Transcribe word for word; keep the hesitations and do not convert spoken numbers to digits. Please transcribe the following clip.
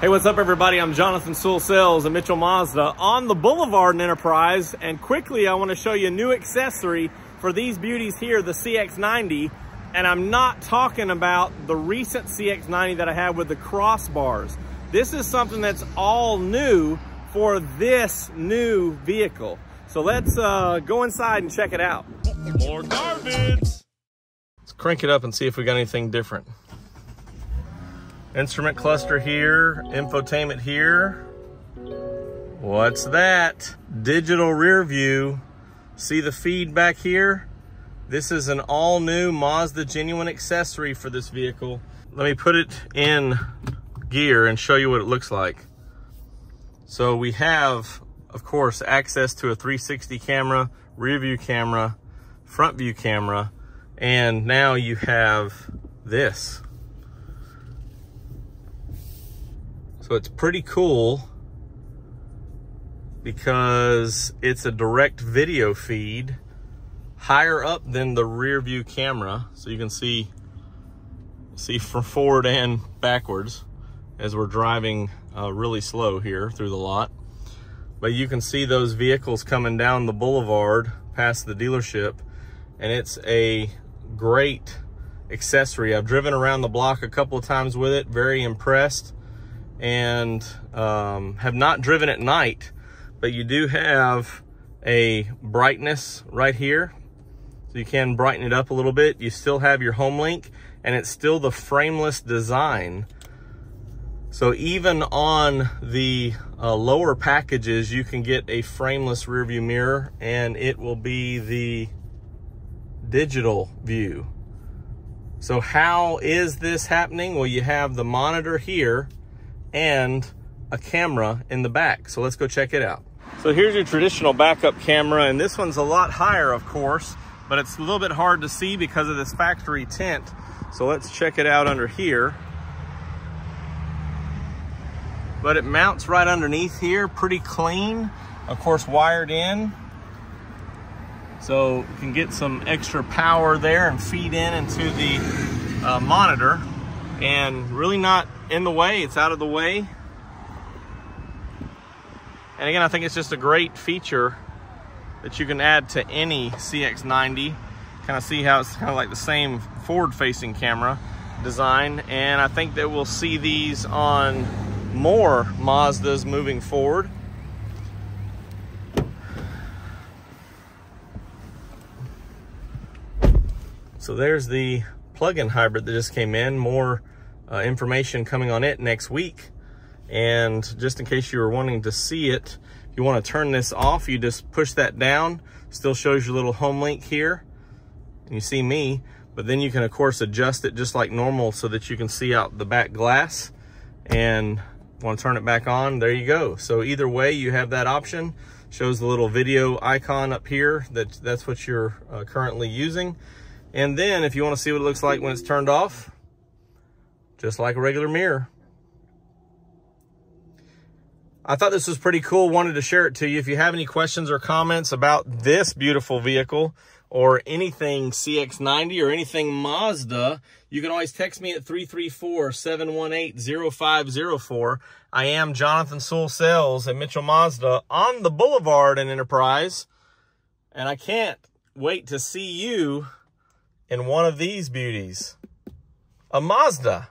Hey, what's up everybody? I'm Jonathan Sewell Sells and Mitchell Mazda on the Boulevard in Enterprise, and quickly I want to show you a new accessory for these beauties here, the C X ninety, and I'm not talking about the recent C X ninety that I had with the crossbars. This is something that's all new for this new vehicle. So let's uh, go inside and check it out. More garbage! Let's crank it up and see if we got anything different. Instrument cluster here, infotainment here. What's that? Digital rear view. See the feed back here? This is an all new Mazda genuine accessory for this vehicle. Let me put it in gear and show you what it looks like. So we have, of course, access to a three sixty camera, rear view camera, front view camera, and now you have this. So it's pretty cool because it's a direct video feed higher up than the rear view camera. So you can see, see from forward and backwards as we're driving uh, really slow here through the lot. But you can see those vehicles coming down the boulevard past the dealership, and it's a great accessory. I've driven around the block a couple of times with it, very impressed. And um, have not driven at night, but you do have a brightness right here. So you can brighten it up a little bit. You still have your HomeLink, and it's still the frameless design. So even on the uh, lower packages, you can get a frameless rear view mirror, and it will be the digital view. So how is this happening? Well, you have the monitor here and a camera in the back. So let's go check it out. So here's your traditional backup camera, and this one's a lot higher, of course, but it's a little bit hard to see because of this factory tint. So let's check it out under here. But it mounts right underneath here, pretty clean. Of course, wired in. So you can get some extra power there and feed in into the uh, monitor, and really not in the way, it's out of the way. And again, I think it's just a great feature that you can add to any C X ninety. Kind of see how it's kind of like the same forward-facing camera design. And I think that we'll see these on more Mazdas moving forward. So there's the plug-in hybrid that just came in. More Uh, information coming on it next week, and just in case you were wanting to see it, if you want to turn this off, you just push that down. Still shows your little home link here, and you see me, but then you can of course adjust it just like normal so that you can see out the back glass. And want to turn it back on, there you go. So either way, you have that option. Shows the little video icon up here that that's what you're uh, currently using. And then if you want to see what it looks like when it's turned off, just like a regular mirror. I thought this was pretty cool, wanted to share it to you. If you have any questions or comments about this beautiful vehicle or anything C X ninety or anything Mazda, you can always text me at three three four, seven one eight, zero five zero four. I am Jonathan Sewell Sells at Mitchell Mazda on the Boulevard in Enterprise, and I can't wait to see you in one of these beauties. A Mazda.